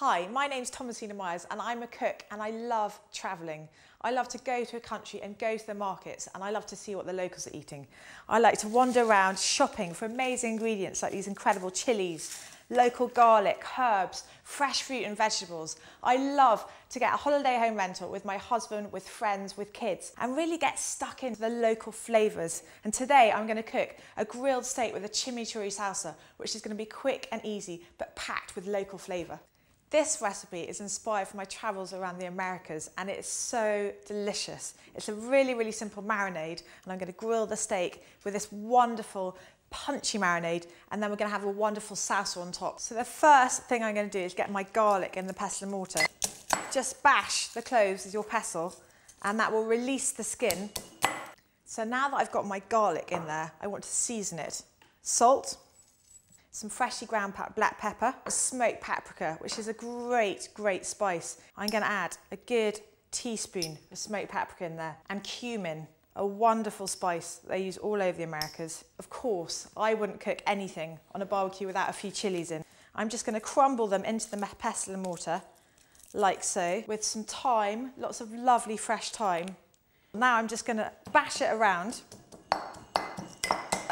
Hi, my name's Thomasina Miers and I'm a cook and I love travelling. I love to go to a country and go to the markets and I love to see what the locals are eating. I like to wander around shopping for amazing ingredients like these incredible chilies, local garlic, herbs, fresh fruit and vegetables. I love to get a holiday home rental with my husband, with friends, with kids and really get stuck into the local flavours. And today I'm going to cook a grilled steak with a chimichurri salsa, which is going to be quick and easy but packed with local flavour. This recipe is inspired from my travels around the Americas and it's so delicious. It's a really, really simple marinade and I'm going to grill the steak with this wonderful punchy marinade and then we're going to have a wonderful salsa on top. So the first thing I'm going to do is get my garlic in the pestle and mortar. Just bash the cloves with your pestle and that will release the skin. So now that I've got my garlic in there, I want to season it. Salt. Some freshly ground black pepper, smoked paprika, which is a great, great spice. I'm going to add a good teaspoon of smoked paprika in there and cumin, a wonderful spice they use all over the Americas. Of course, I wouldn't cook anything on a barbecue without a few chilies in. I'm just going to crumble them into the pestle and mortar, like so, with some thyme, lots of lovely fresh thyme. Now I'm just going to bash it around.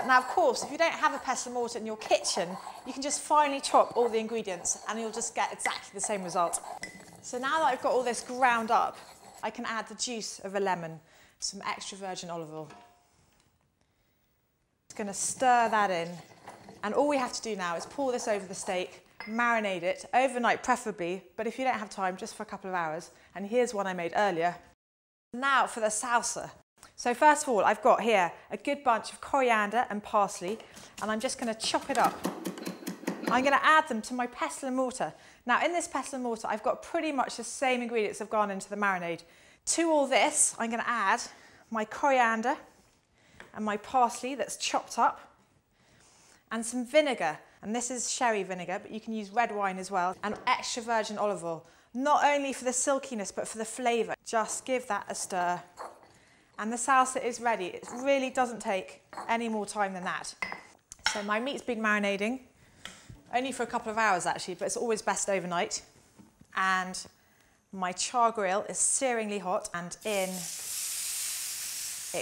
Now, of course, if you don't have a pestle and mortar in your kitchen, you can just finely chop all the ingredients and you'll just get exactly the same result. So now that I've got all this ground up, I can add the juice of a lemon, some extra virgin olive oil. Just going to stir that in. And all we have to do now is pour this over the steak, marinate it, overnight preferably, but if you don't have time, just for a couple of hours. And here's one I made earlier. Now for the salsa. So first of all, I've got here a good bunch of coriander and parsley, and I'm just going to chop it up. I'm going to add them to my pestle and mortar. Now in this pestle and mortar, I've got pretty much the same ingredients that have gone into the marinade. To all this, I'm going to add my coriander and my parsley that's chopped up, and some vinegar. And this is sherry vinegar, but you can use red wine as well, and extra virgin olive oil. Not only for the silkiness, but for the flavour. Just give that a stir. And the salsa is ready. It really doesn't take any more time than that. So my meat's been marinating, only for a couple of hours actually, but it's always best overnight. And my char grill is searingly hot and in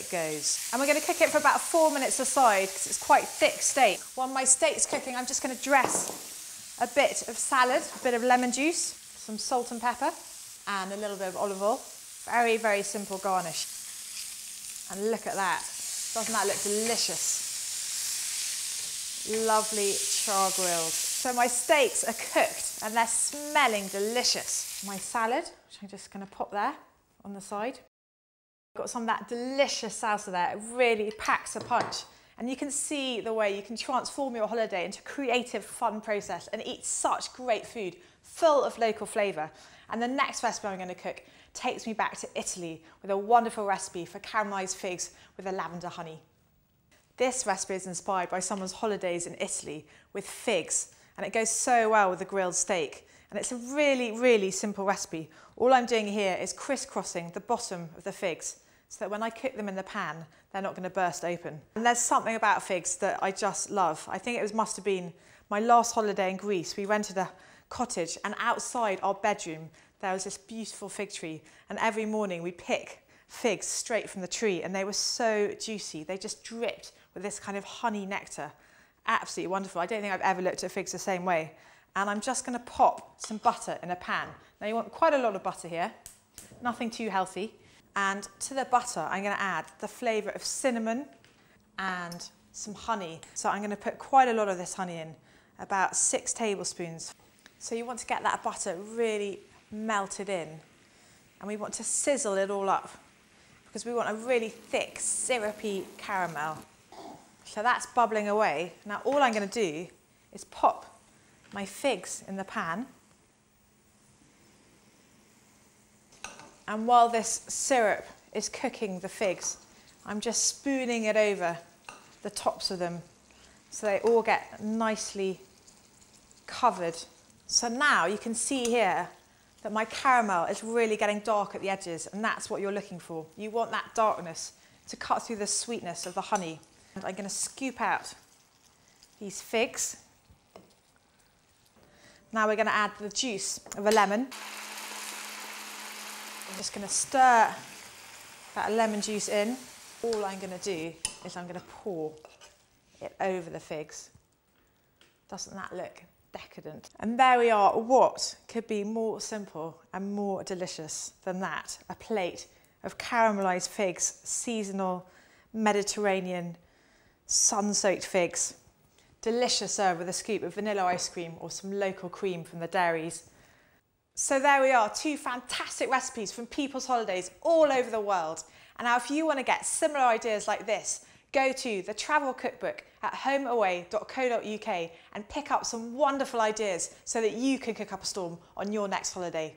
it goes. And we're going to cook it for about 4 minutes aside because it's quite thick steak. While my steak's cooking, I'm just going to dress a bit of salad, a bit of lemon juice, some salt and pepper, and a little bit of olive oil. Very, very simple garnish. And look at that, doesn't that look delicious? Lovely char grilled. So my steaks are cooked and they're smelling delicious. My salad, which I'm just going to pop there on the side. Got some of that delicious salsa there, it really packs a punch. And you can see the way you can transform your holiday into a creative, fun process and eat such great food, full of local flavour. And the next recipe I'm going to cook takes me back to Italy with a wonderful recipe for caramelised figs with a lavender honey. This recipe is inspired by someone's holidays in Italy with figs, and it goes so well with a grilled steak. And it's a really, really simple recipe. All I'm doing here is crisscrossing the bottom of the figs, so that when I cook them in the pan, they're not going to burst open. And there's something about figs that I just love. I think it must have been my last holiday in Greece. We rented a cottage and outside our bedroom, there was this beautiful fig tree. And every morning we pick figs straight from the tree and they were so juicy. They just dripped with this kind of honey nectar. Absolutely wonderful. I don't think I've ever looked at figs the same way. And I'm just going to pop some butter in a pan. Now you want quite a lot of butter here, nothing too healthy. And to the butter, I'm going to add the flavour of cinnamon and some honey. So I'm going to put quite a lot of this honey in, about 6 tablespoons. So you want to get that butter really melted in. And we want to sizzle it all up because we want a really thick, syrupy caramel. So that's bubbling away. Now all I'm going to do is pop my figs in the pan. And while this syrup is cooking the figs, I'm just spooning it over the tops of them so they all get nicely covered. So now you can see here that my caramel is really getting dark at the edges, and that's what you're looking for. You want that darkness to cut through the sweetness of the honey. And I'm going to scoop out these figs. Now we're going to add the juice of a lemon. I'm just going to stir that lemon juice in. All I'm going to do is I'm going to pour it over the figs. Doesn't that look decadent? And there we are. What could be more simple and more delicious than that? A plate of caramelised figs, seasonal Mediterranean sun-soaked figs. Delicious served with a scoop of vanilla ice cream or some local cream from the dairies. So there we are, two fantastic recipes from people's holidays all over the world. And now if you want to get similar ideas like this, go to the Travel Cookbook at homeaway.co.uk and pick up some wonderful ideas so that you can cook up a storm on your next holiday.